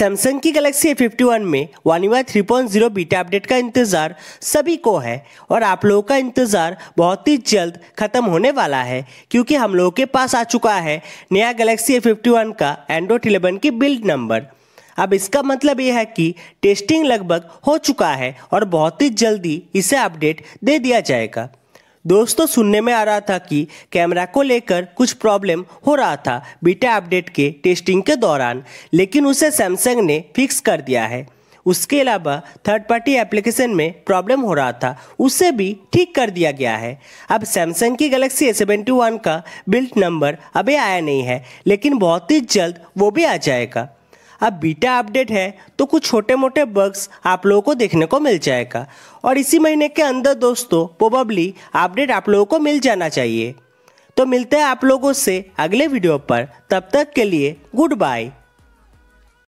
Samsung की Galaxy A51 में One UI 3.0 beta update का इंतज़ार सभी को है और आप लोगों का इंतज़ार बहुत ही जल्द ख़त्म होने वाला है, क्योंकि हम लोगों के पास आ चुका है नया गैलेक्सी A51 का Android 11 की बिल्ड नंबर। अब इसका मतलब यह है कि टेस्टिंग लगभग हो चुका है और बहुत ही जल्दी इसे अपडेट दे दिया जाएगा। दोस्तों, सुनने में आ रहा था कि कैमरा को लेकर कुछ प्रॉब्लम हो रहा था बीटा अपडेट के टेस्टिंग के दौरान, लेकिन उसे सैमसंग ने फिक्स कर दिया है। उसके अलावा थर्ड पार्टी एप्लीकेशन में प्रॉब्लम हो रहा था, उसे भी ठीक कर दिया गया है। अब सैमसंग की गैलेक्सी A71 का बिल्ड नंबर अभी आया नहीं है, लेकिन बहुत ही जल्द वो भी आ जाएगा। अब बीटा अपडेट है तो कुछ छोटे मोटे बग्स आप लोगों को देखने को मिल जाएगा और इसी महीने के अंदर दोस्तों प्रोबेबली अपडेट आप लोगों को मिल जाना चाहिए। तो मिलते हैं आप लोगों से अगले वीडियो पर, तब तक के लिए गुड बाय।